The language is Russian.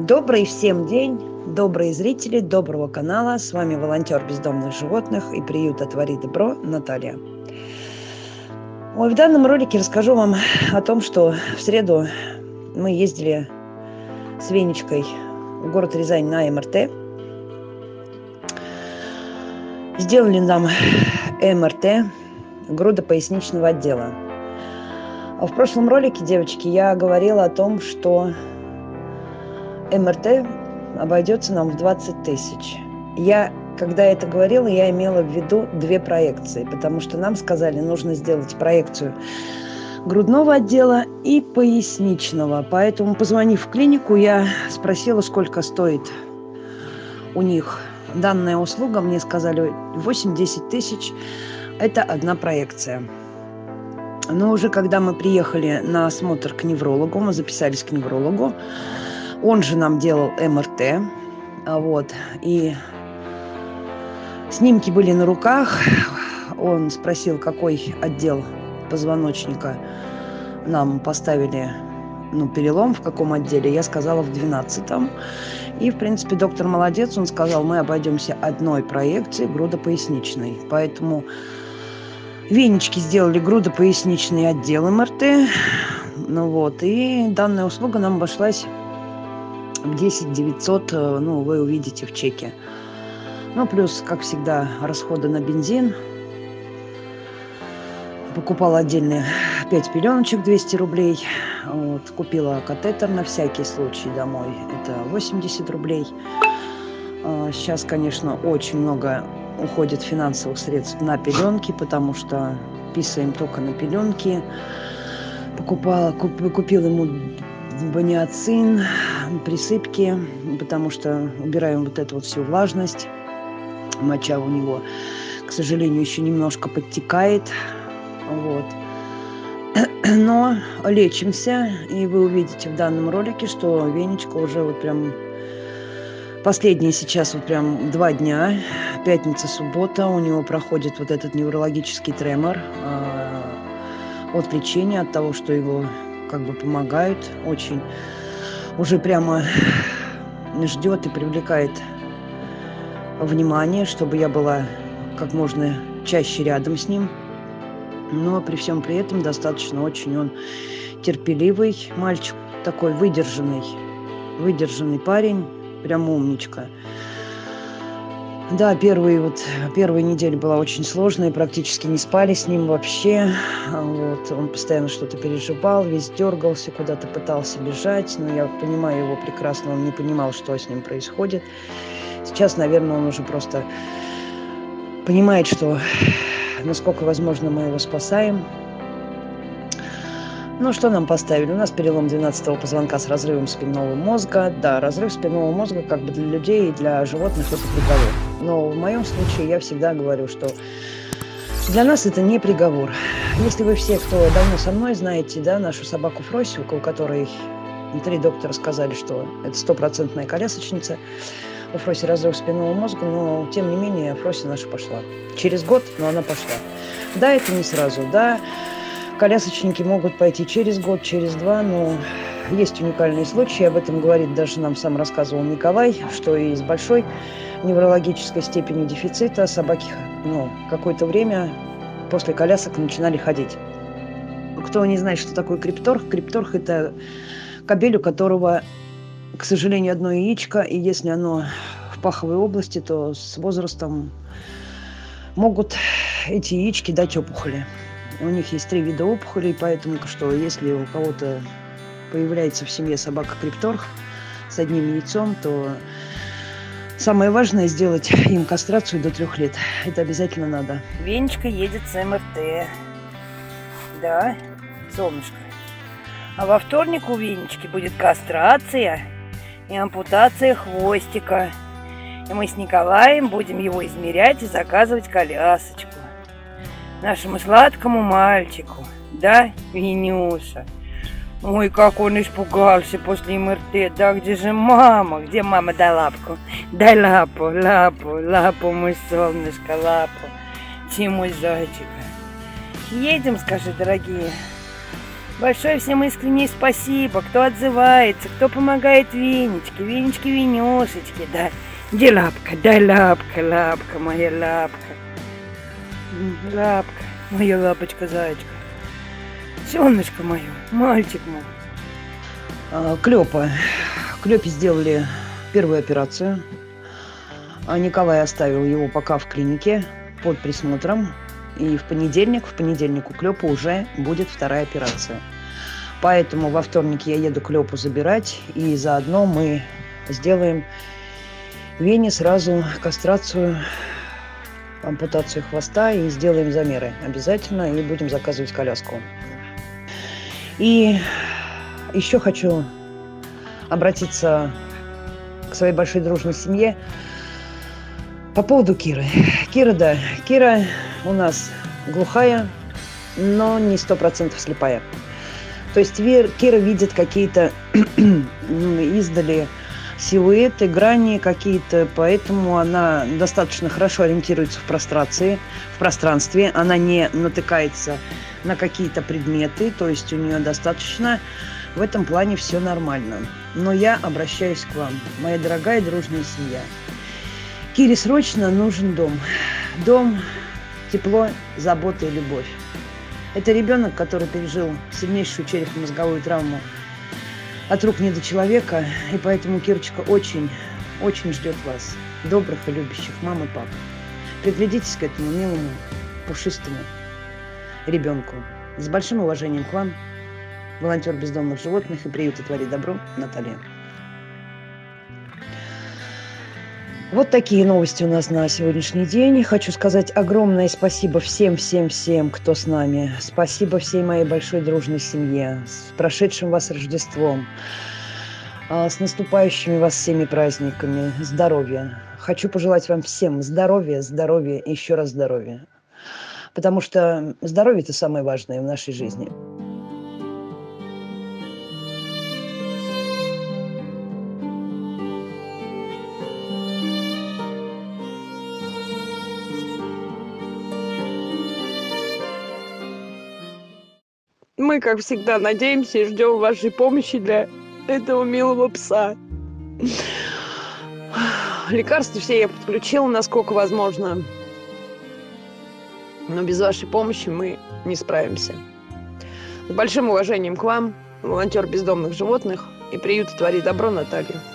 Добрый всем день, добрые зрители доброго канала. С вами волонтер бездомных животных и приюта «Твори добро» Наталья. Ой, в данном ролике расскажу вам о том, что в среду мы ездили с Венечкой в город Рязань на МРТ. Сделали нам МРТ грудопоясничного отдела. В прошлом ролике, девочки, я говорила о том, что МРТ обойдется нам в 20 тысяч. Когда это говорила, я имела в виду две проекции, потому что нам сказали, нужно сделать проекцию грудного отдела и поясничного. Поэтому, позвонив в клинику, я спросила, сколько стоит у них данная услуга. Мне сказали 8-10 тысяч. Это одна проекция. Но уже когда мы приехали на осмотр к неврологу, мы записались к неврологу, он же нам делал МРТ, вот, и снимки были на руках. Он спросил, какой отдел позвоночника нам поставили, перелом, в каком отделе. Я сказала, в 12-м. И, в принципе, доктор молодец, он сказал, мы обойдемся одной проекцией грудопоясничной. Поэтому Венечки сделали грудопоясничный отдел МРТ, и данная услуга нам обошлась 10 900, вы увидите в чеке. Плюс, как всегда, расходы на бензин. Покупала отдельные 5 пеленочек, 200 рублей. Вот, купила катетер на всякий случай домой. Это 80 рублей. Сейчас, конечно, очень много уходит финансовых средств на пеленки, потому что писаем только на пеленки. Купила ему баниоцин, присыпки, потому что убираем всю влажность. Моча у него, к сожалению, еще немножко подтекает. Вот. Но лечимся, и вы увидите в данном ролике, что Венечка уже последние сейчас 2 дня, пятница, суббота, у него проходит этот неврологический тремор от лечения, от того, что его помогают очень. Уже ждет и привлекает внимание, чтобы я была как можно чаще рядом с ним. Но при всем при этом достаточно очень он терпеливый мальчик, такой выдержанный парень, умничка. Да, первая неделя была очень сложная, практически не спали с ним вообще. Вот, он постоянно что-то переживал, весь дергался, куда-то пытался бежать, но я понимаю его прекрасно, он не понимал, что с ним происходит. Сейчас, наверное, он уже просто понимает, что насколько возможно мы его спасаем. Что нам поставили? У нас перелом 12-го позвонка с разрывом спинного мозга. Да, разрыв спинного мозга для людей и для животных это приговор. Но в моем случае я всегда говорю, что для нас это не приговор. Если вы все, кто давно со мной, знаете, нашу собаку Фросси, у которой 3 доктора сказали, что это 100-процентная колясочница, у Фросси разрыв спинного мозга, но тем не менее Фросси наша пошла. Через год, но она пошла. Да, это не сразу, да. Колясочники могут пойти через год, через 2, но есть уникальные случаи. Об этом говорит, даже нам сам рассказывал Николай, что и с большой неврологической степенью дефицита собаки какое-то время после колясок начинали ходить. Кто не знает, что такое крипторх? Крипторх – это кобель, у которого, к сожалению, одно яичко, и если оно в паховой области, то с возрастом могут эти яички дать опухоли. У них есть 3 вида опухолей, поэтому что если у кого-то появляется в семье собака-крипторх с одним яйцом, то самое важное сделать им кастрацию до 3 лет. Это обязательно надо. Венечка едет с МРТ. Да, солнышко. А во вторник у Венечки будет кастрация и ампутация хвостика. И мы с Николаем будем его измерять и заказывать колясочку. Нашему сладкому мальчику, да, Венюша? Ой, как он испугался после МРТ, да где же мама? Где мама, дай лапку, дай лапу, лапу, лапу, мой солнышко, лапу, ты мой зайчик. Едем, скажи, дорогие, Большое всем искреннее спасибо, кто отзывается, кто помогает Венечке, Венюшечке, да. Где лапка? Дай лапка, лапка, моя лапка. Лапка, моя лапочка, зайчка. Солнышко мое, мальчик мой. Клёпа. Клёпе сделали первую операцию. Николай оставил его пока в клинике под присмотром. И в понедельник у Клёпы уже будет вторая операция. Поэтому во вторник я еду Клёпу забирать, и заодно мы сделаем Вене сразу кастрацию, ампутацию хвоста и сделаем замеры обязательно, и будем заказывать коляску. И еще хочу обратиться к своей большой дружной семье по поводу Киры. Кира у нас глухая, но не 100% слепая. То есть Кира видит какие-то издали силуэты, грани какие-то, поэтому она достаточно хорошо ориентируется в пространстве. Она не натыкается на какие-то предметы, то есть у нее достаточно в этом плане все нормально. Но я обращаюсь к вам, моя дорогая дружная семья. Кире срочно нужен дом. Дом, тепло, забота и любовь. Это ребенок, который пережил сильнейшую черепно-мозговую травму от рук недочеловека, и поэтому Кирочка очень, очень ждет вас, добрых и любящих мам и пап. Приглядитесь к этому милому, пушистому ребенку. С большим уважением к вам, волонтер бездомных животных и приюта «Твори добро» Наталья. Вот такие новости у нас на сегодняшний день. Хочу сказать огромное спасибо всем, кто с нами. Спасибо всей моей большой дружной семье. С прошедшим вас Рождеством. С наступающими вас всеми праздниками. Здоровья. Хочу пожелать вам всем здоровья, еще раз здоровья. Потому что здоровье – это самое важное в нашей жизни. Мы, как всегда, надеемся и ждем вашей помощи для этого милого пса. Лекарства все я подключила, насколько возможно. Но без вашей помощи мы не справимся. С большим уважением к вам, волонтер бездомных животных и приюта «Твори добро» Наталья.